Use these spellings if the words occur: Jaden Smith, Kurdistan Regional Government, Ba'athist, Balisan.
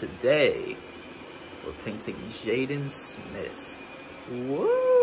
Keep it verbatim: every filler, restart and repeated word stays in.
Today, we're painting Jaden Smith. Woo!